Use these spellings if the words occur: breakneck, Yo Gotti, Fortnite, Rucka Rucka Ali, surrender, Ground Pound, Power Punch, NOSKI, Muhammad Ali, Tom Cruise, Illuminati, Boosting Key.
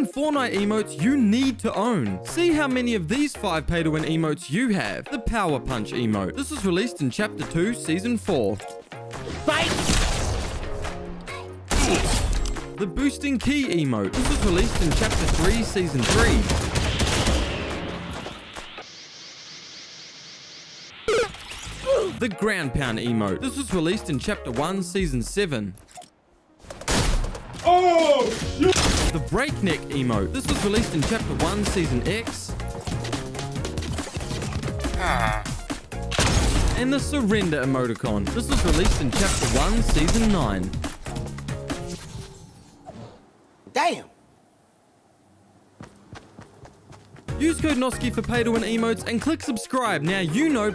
pay-to-win Fortnite emotes you need to own. See how many of these 5 pay-to-win emotes you have. The Power Punch emote. This was released in Chapter 2, Season 4. Fight! The Boosting Key emote. This was released in Chapter 3, Season 3. The Ground Pound emote. This was released in Chapter 1, Season 7. Oh! The Breakneck emote. This was released in Chapter 1, Season X. And the Surrender emoticon. This was released in Chapter 1, Season 9. Damn. Use code NOSKI for pay-to-win emotes and click subscribe. Now you know